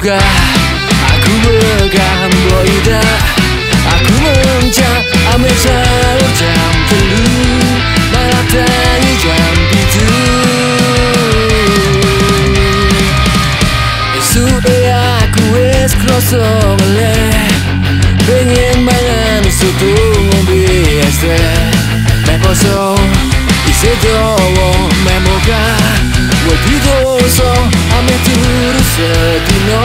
누가 악몽을 간 보이다 악몽 잠을 잘 잠들고 말았다니 잠비듯 예수의 악구에 스크로서 말래 pengen malam suatu biasa meposo isedowo memoga wadidoso ame turu sedino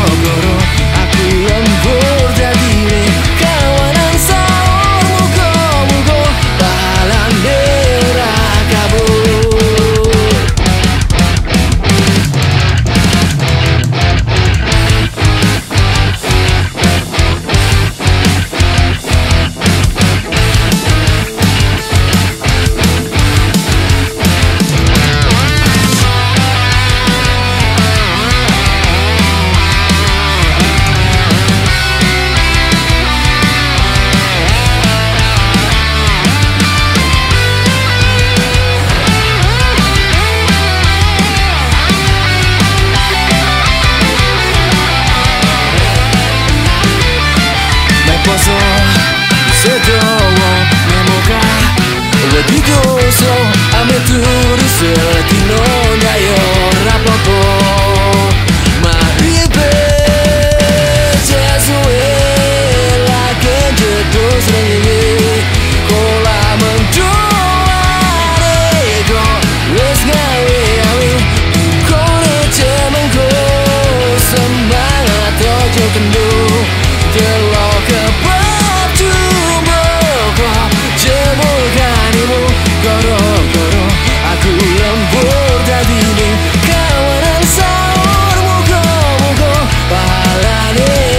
sahurmu go pahala